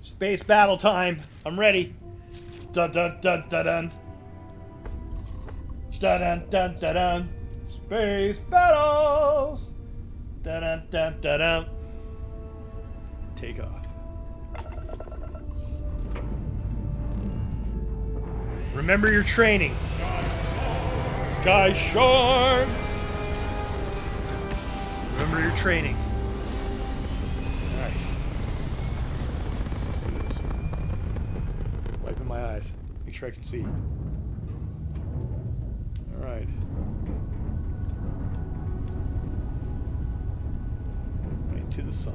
Space battle time. I'm ready. Dun dun dun dun dun. Dun dun dun dun dun. Space battles. Dun dun dun dun dun. Take off. Remember your training. Sky Shard. Remember your training. Alright. Look at this. Wiping my eyes. Make sure I can see. Alright. Right to the sun.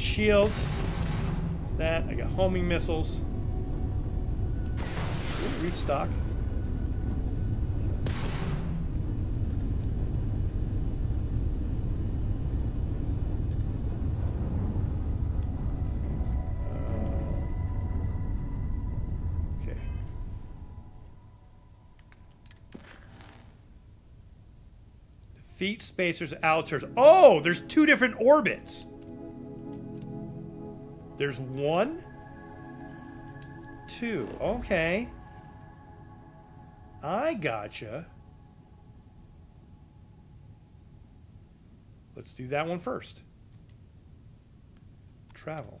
Shields. That's that. I got homing missiles. Ooh, restock. Okay. Defeat spacers, altars. Oh, there's two different orbits. There's one, two. Okay. I gotcha. Let's do that one first. Travel.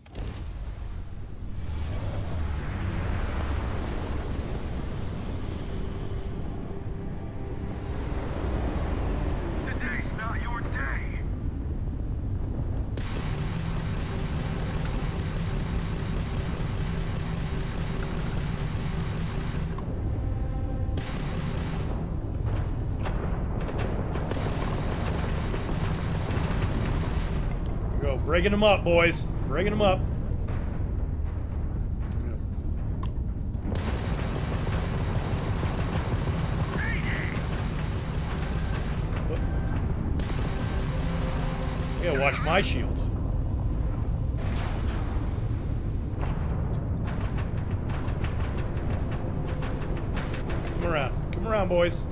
Breaking them up, boys. Breaking them up. I gotta watch my shields. Come around. Come around, boys.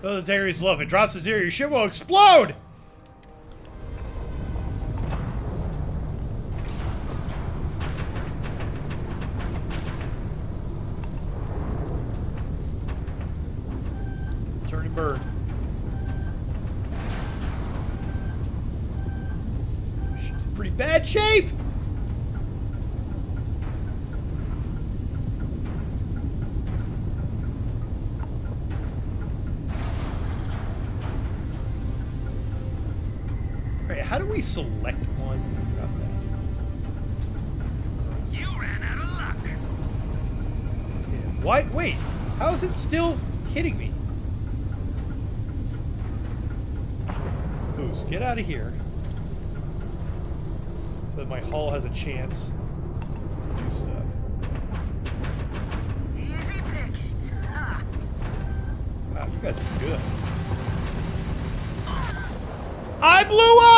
Militaries love it. Drops to zero, your ship will explode! Turn and burn. Ship's in pretty bad shape! Select one. You ran out of luck. Yeah. Why? Wait. How is it still hitting me? Ooze, get out of here. So that my hull has a chance to do stuff. Easy pickings. Huh. Wow, you guys are good. I blew up!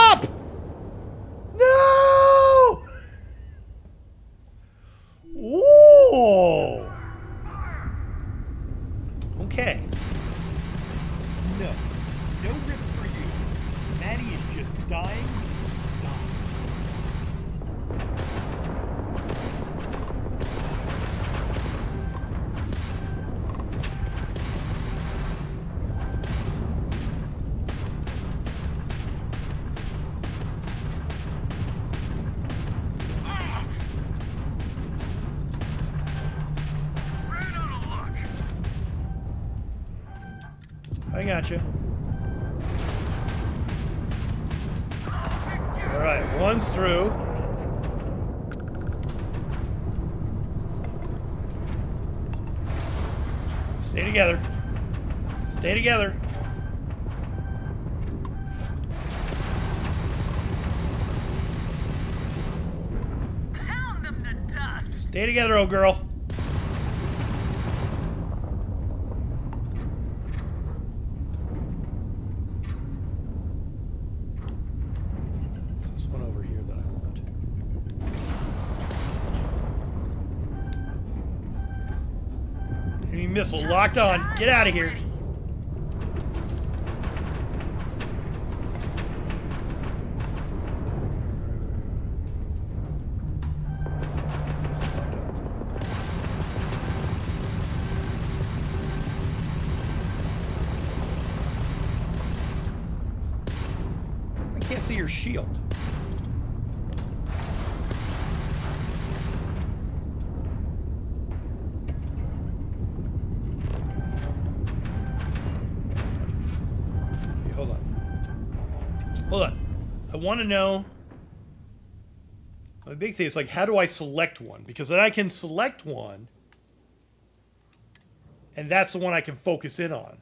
I gotcha. Alright, one's through. Stay together. Stay together. Pound them to death. Stay together, old girl. It's this one over here that I want. Enemy missile locked on. Get out of here. Your shield. Okay, hold on. Hold on. I want to know. The big thing is, like, how do I select one? Because then I can select one, and that's the one I can focus in on.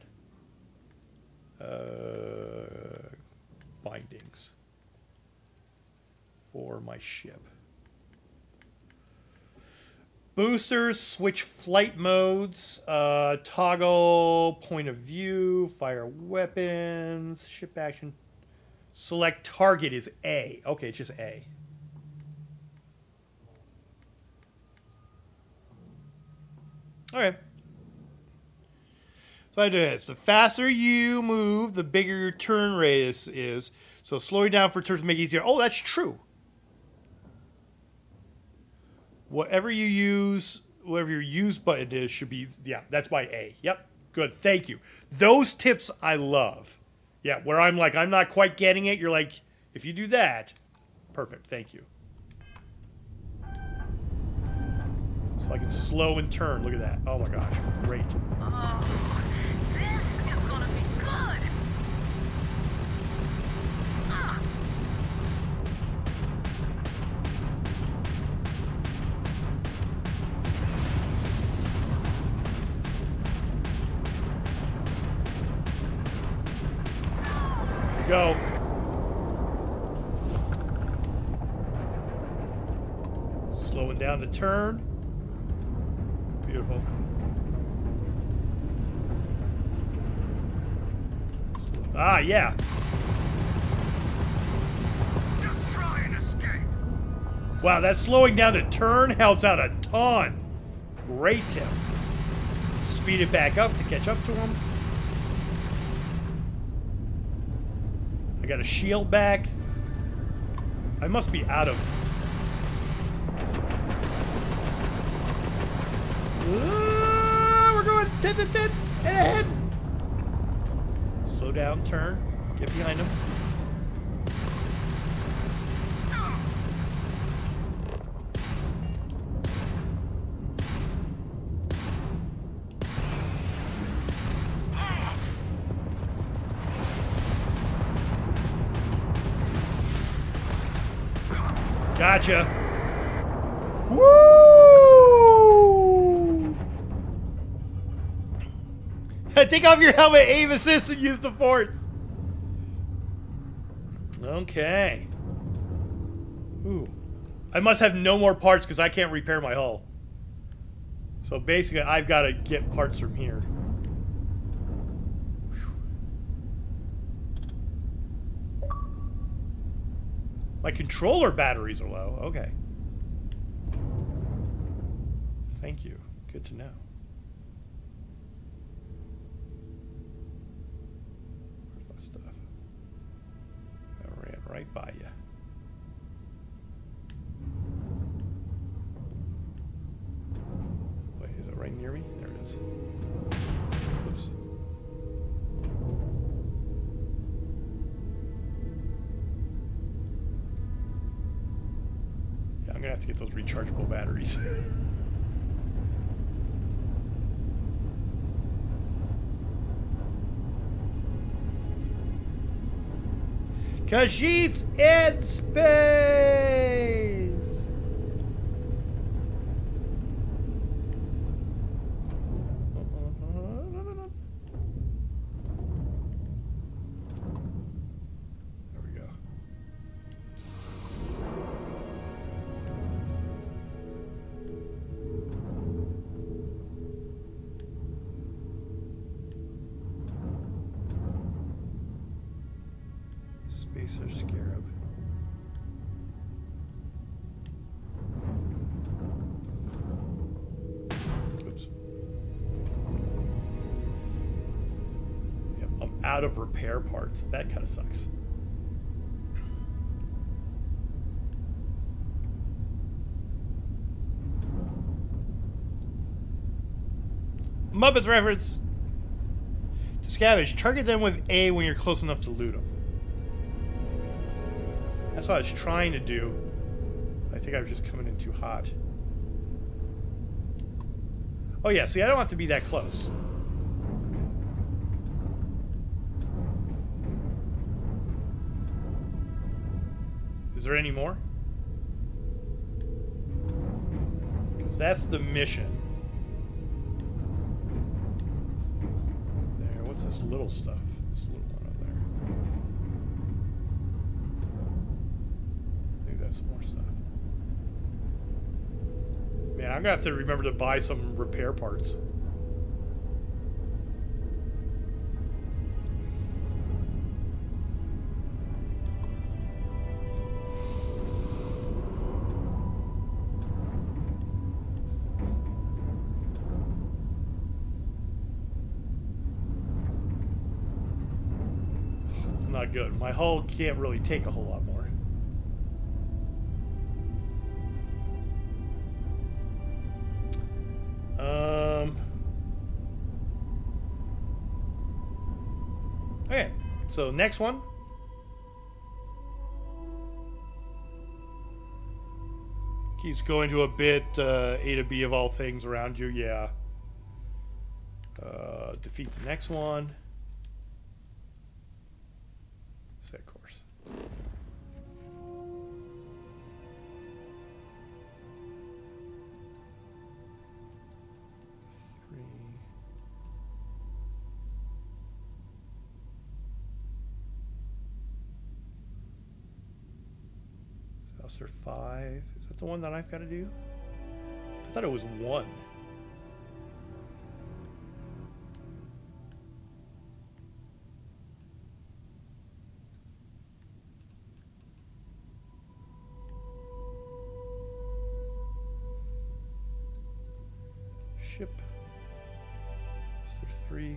Bindings. Or my ship. Boosters, switch flight modes, toggle point of view, fire weapons, ship action. Select target is A. Okay, it's just A. Okay. So I do this. The faster you move, the bigger your turn radius is. So slowing down for turns make it easier. Oh, that's true. Whatever you use, whatever your use button is, should be, yeah, that's my A. Yep, good, thank you. Those tips I love. Yeah, where I'm like, I'm not quite getting it. You're like, if you do that, perfect, thank you. So I can slow and turn, look at that. Oh my gosh, great. Oh, this is gonna be good. Ah. Go. Slowing down the turn. Beautiful. Ah, yeah. Destroy and escape. Wow, that slowing down the turn helps out a ton. Great tip. Speed it back up to catch up to him. Got a shield back. I must be out of. Ooh, we're going tit ahead. Slow down, turn, get behind him. Gotcha. Woo! Take off your helmet, aim assist, and use the force. Okay. Ooh. I must have no more parts because I can't repair my hull. So basically, I've got to get parts from here. My controller batteries are low. Okay. Thank you. Good to know. Where's my stuff? I ran right by you. Wait, is it right near me? There it is. Oops. I'm gonna have to get those rechargeable batteries. Khajiit's in space! There we go. spacer scarab. Oops. Yeah, I'm out of repair parts. That kind of sucks. Muppets reference. To scavenge, target them with A when you're close enough to loot them. That's what I was trying to do. I think I was just coming in too hot. Oh yeah, see, I don't have to be that close. Is there any more? Because that's the mission. This little stuff, this little one up there. Maybe that's some more stuff. Man, I'm gonna have to remember to buy some repair parts. Not good. My hull can't really take a whole lot more. Okay, so next one. Keeps going to a bit A to B of all things around you. Yeah. Defeat the next one. Set course. Three. Saucer 5. Is that the one that I've got to do? I thought it was 1. Ship. Is there 3?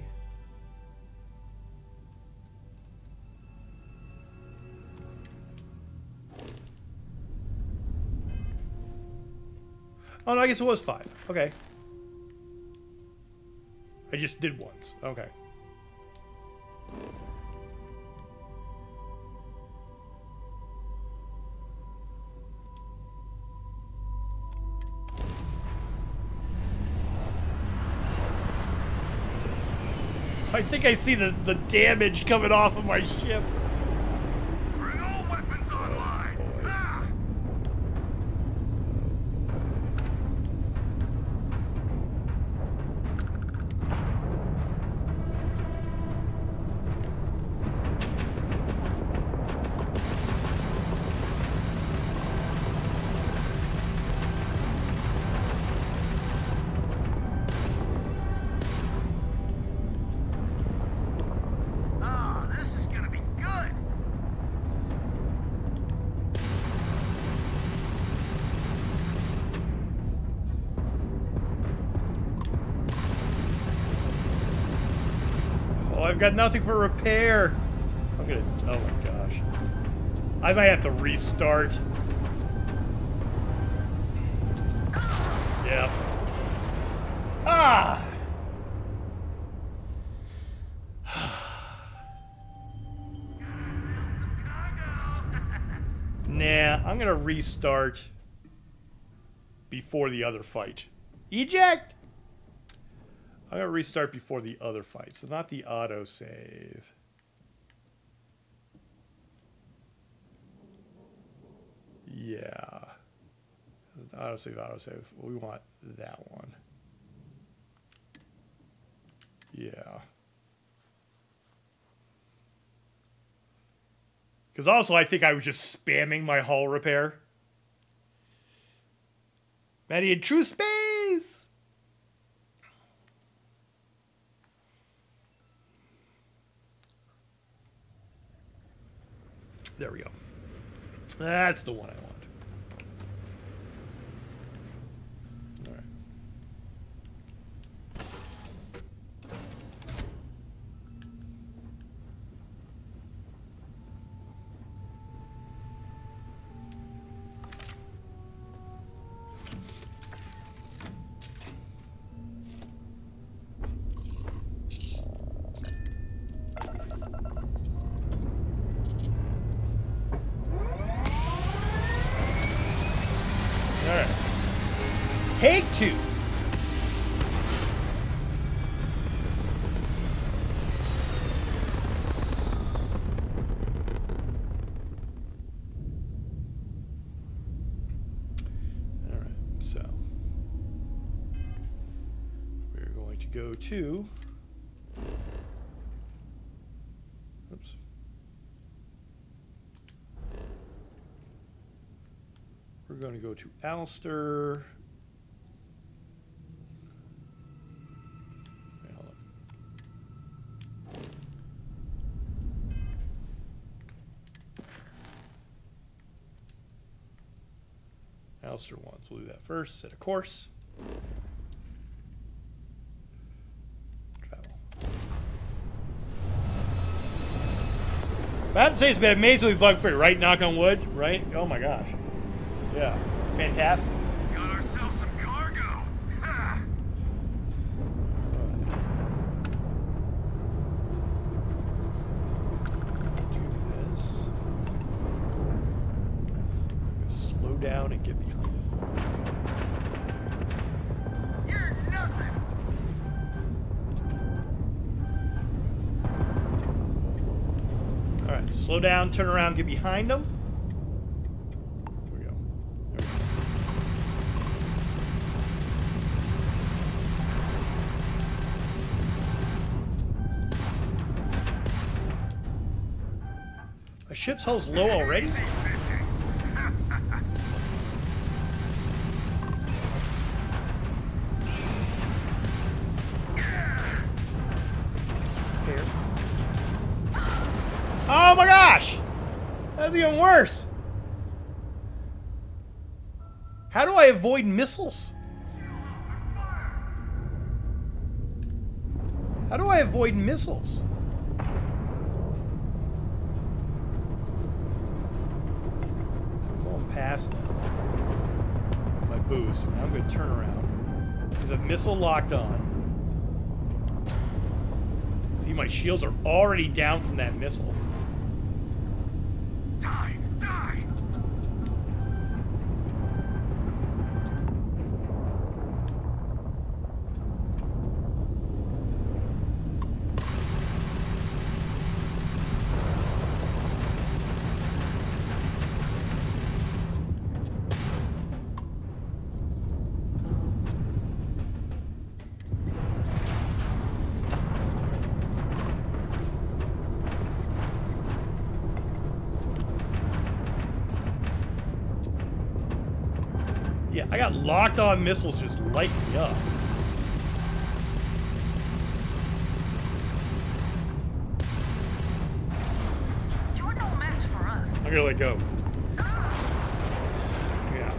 Oh no, I guess it was 5. Okay. I just did once. Okay. I think I see the damage coming off of my ship. Bring all weapons online. Oh, ah! Got nothing for repair. I'm gonna. Oh my gosh. I might have to restart. Yeah. Ah. Nah. I'm gonna restart before the other fight. Eject. I'm going to restart before the other fight, so not the autosave. Yeah. Autosave. We want that one. Yeah. Because also I think I was just spamming my hull repair. Maddie in true space! There we go. That's the one I want. All right. Take two. All right, so we're going to go to, oops. We're going to go to Alistair. Alistair wants. We'll do that first. Set a course. Travel. About to say it's been amazingly bug-free, right? Knock on wood, right? Oh my gosh. Yeah, fantastic. Got ourselves some cargo. Ah. Do this. I'm gonna slow down and get behind. Slow down, turn around, get behind them. There we go. There we go. A ship's hull's low already? Oh my gosh! That's even worse! How do I avoid missiles? How do I avoid missiles? I'm going past them. My boost. Now I'm going to turn around. There's a missile locked on. See, my shields are already down from that missile. Yeah, I got locked on missiles just light me up. You're no match for us. I'm gonna let go. Yeah.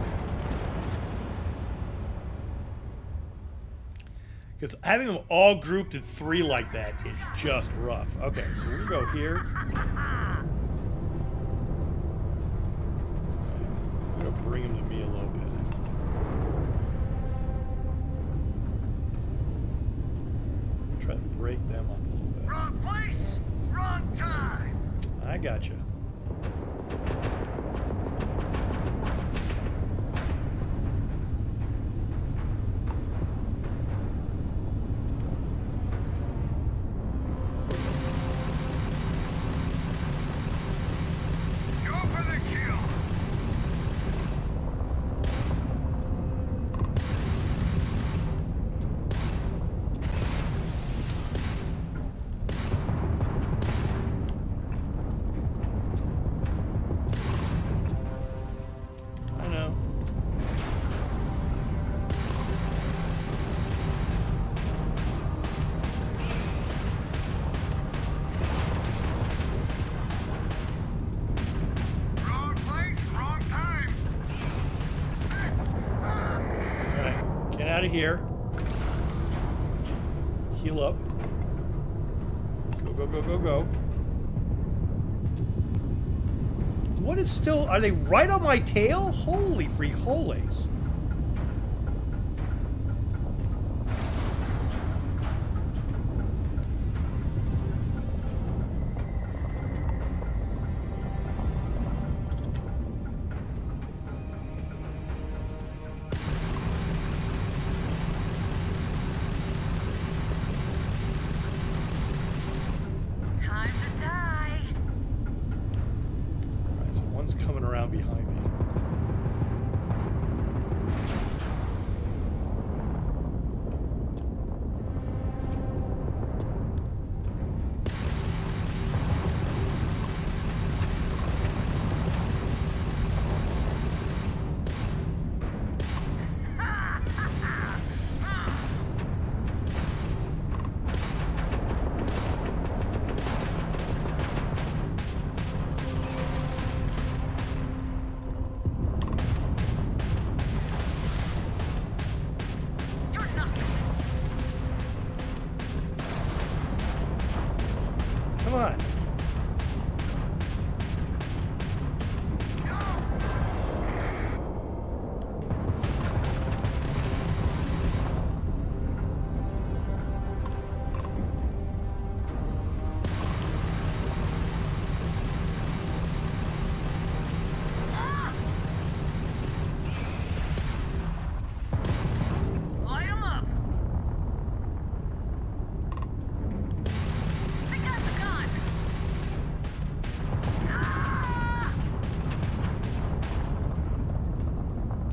Because having them all grouped in three like that is just rough. Okay, so we'll go here. I'm gonna bring them to me a little bit. Try to break them up a little bit. Wrong place, wrong time. I gotcha. out of here. Heal up. Go, go, go, go, go. What is still... Are they right on my tail? Holy frijoles.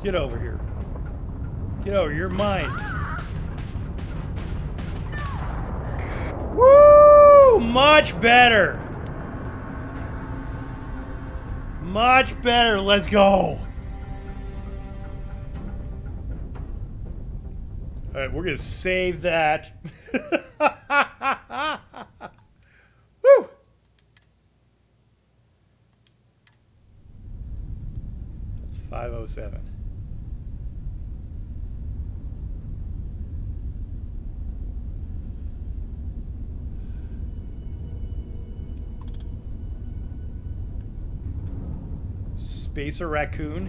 Get over here. Get over here. You're mine. Woo! Much better. Much better. Let's go. All right, we're going to save that. Spacer raccoon.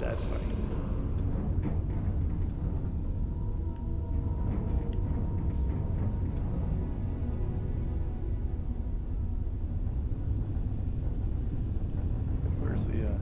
That's funny. Where's the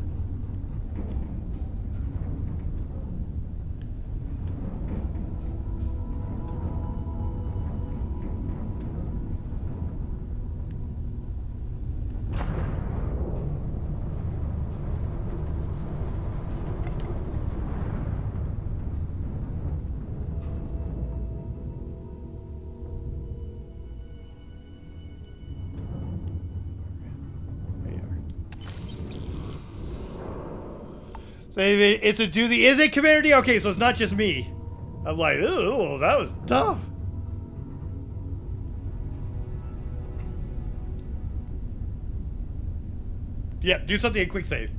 It's a doozy. Is it, Commander D? Okay, so it's not just me. I'm like, ooh, that was tough. Yeah, do something in quick save.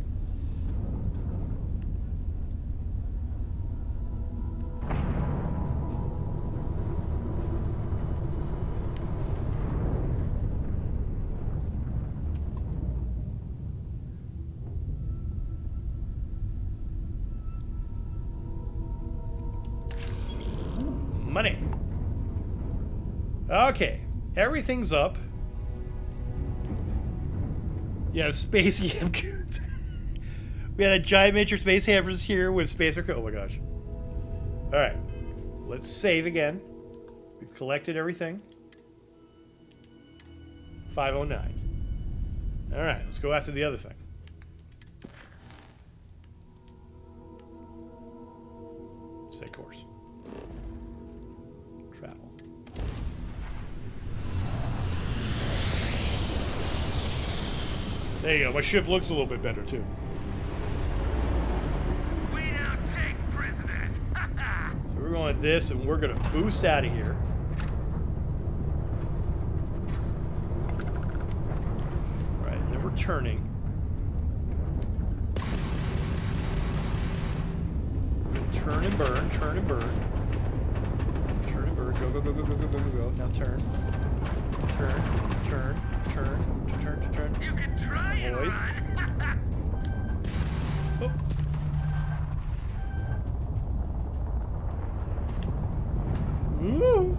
Okay, everything's up. Yeah, space hamcoons. We had a giant miniature space hammers here with space. Oh my gosh. All right, let's save again. We've collected everything. 509. All right, let's go after the other thing. Set course. There you go. My ship looks a little bit better, too. We don't take prisoners. So we're going with this, and we're going to boost out of here. All right, and then we're turning. We're going to turn Turn and burn, turn and burn. Turn and burn, go, go, go, go, go, go, go, go, go. Now turn. Turn, turn, turn, turn, turn, turn. You can try it, man. Oh. Ooh.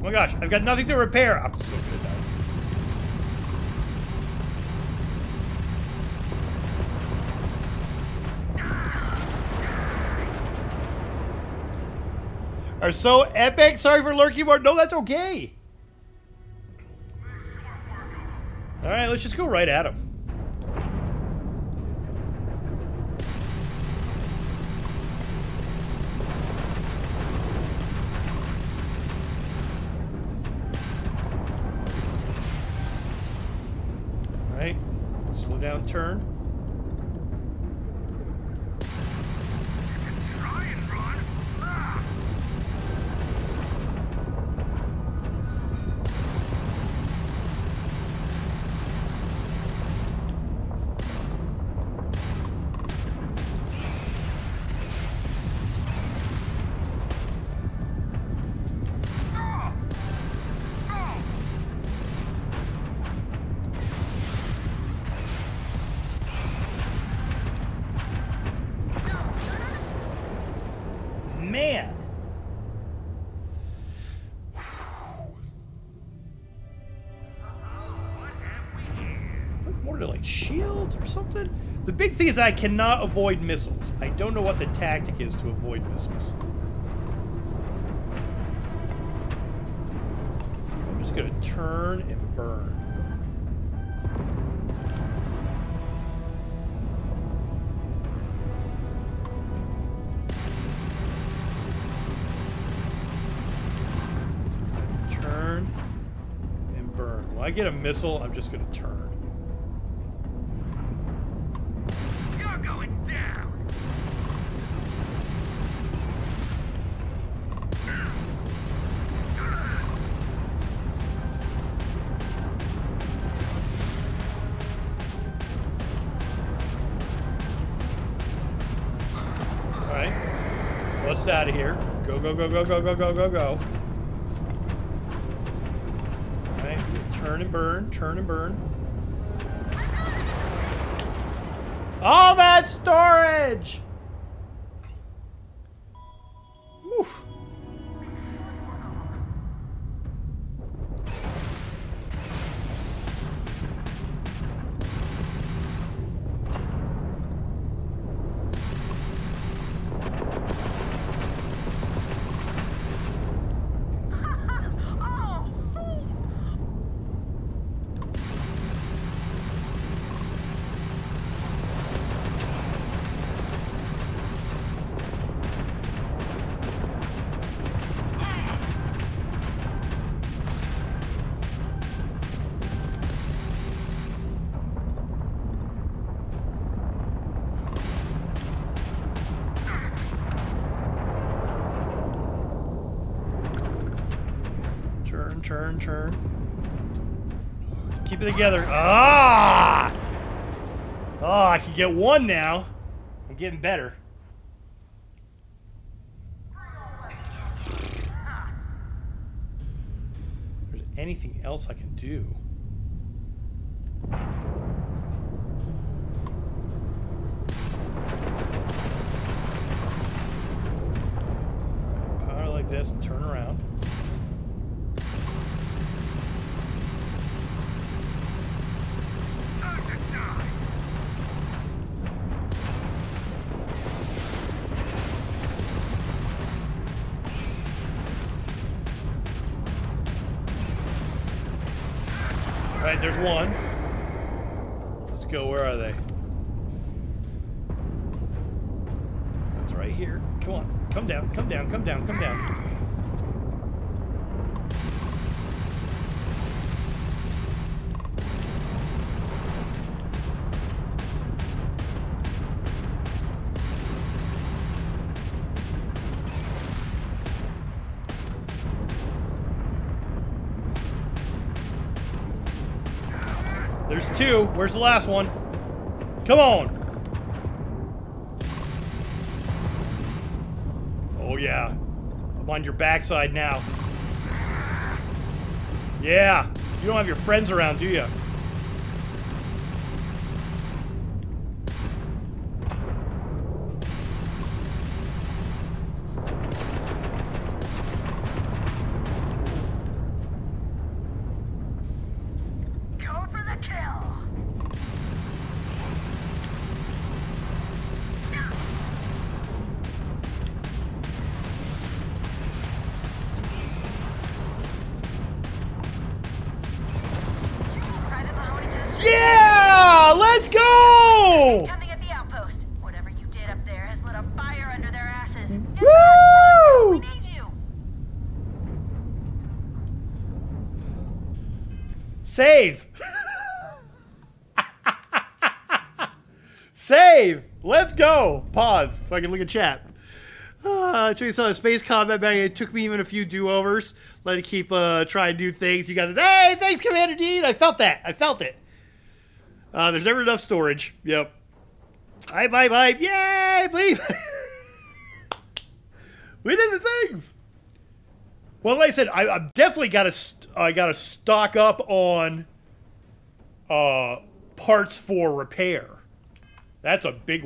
Oh my gosh, I've got nothing to repair. I'm so good at that. Are so epic. Sorry for lurking more. No, that's okay. All right, let's just go right at him. All right, slow down, turn. The big thing is I cannot avoid missiles. I don't know what the tactic is to avoid missiles. I'm just gonna turn and burn. Turn and burn. When I get a missile, I'm just gonna turn. Out of here. Go, go, go, go, go, go, go, go, go. All right, turn and burn, turn and burn. All that storage! Oof. Turn, turn. Keep it together. Ah! Oh, I can get one now. I'm getting better. If there's anything else I can do. Power like this and turn around. There's one. Let's go. Where are they? It's right here. Come on. Come down. Come down. Come down. Come down. There's two. Where's the last one? Come on. Oh, yeah. I'm on your backside now. Yeah. You don't have your friends around, do you? Save! Save! Let's go! Pause so I can look at chat. Check this out. Space Combat Bang. It took me even a few do-overs. Let it keep trying new things. You got it. Hey, thanks, Commander Dean! I felt that. I felt it. There's never enough storage. Yep. Hype, hype, hype. Yay! Believe! We did the things! Well, like I said, I've definitely got I gotta stock up on parts for repair. That's a big